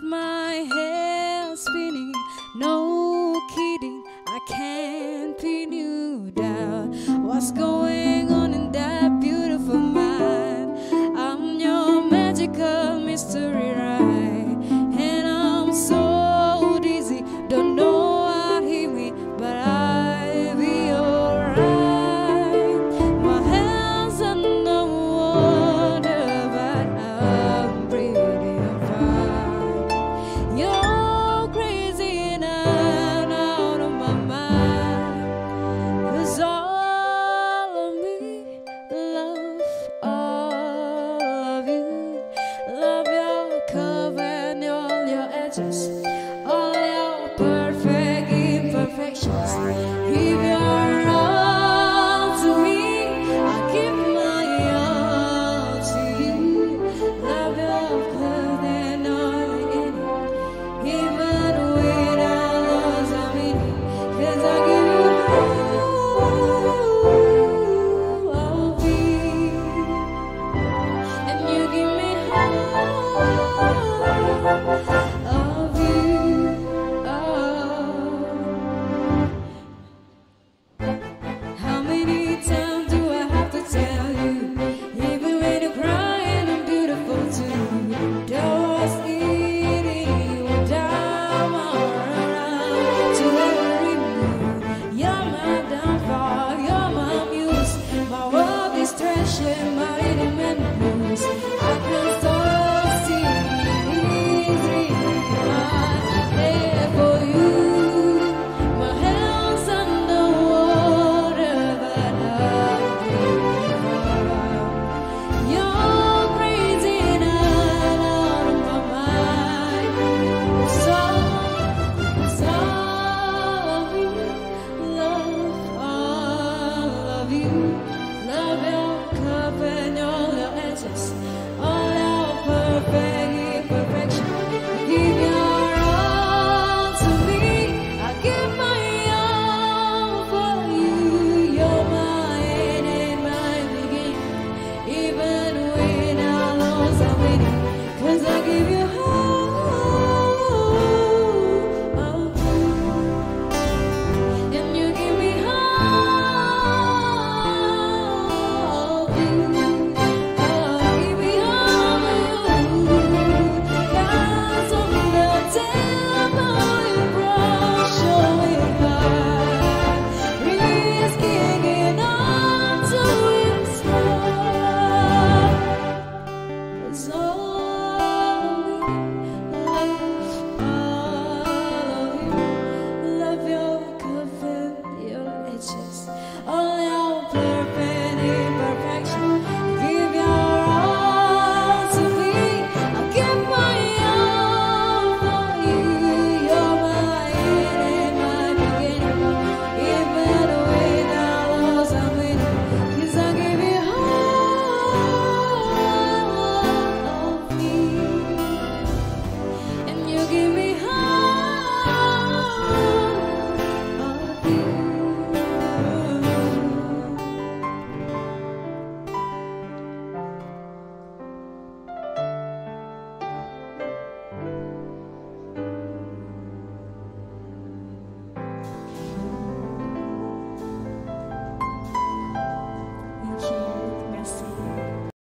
got my hair spinning, no kidding, I can't pin you down. What's going on in that beautiful mind? I'm your magical mystery ride, and I'm so dizzy, don't know what hit me, but I'll be alright. My hands are no water, but I'm breathing fine. You're crazy and I'm out of my mind. Cause all of me, love all of you, love your curve and all your edges.